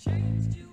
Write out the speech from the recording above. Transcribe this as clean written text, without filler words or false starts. Change to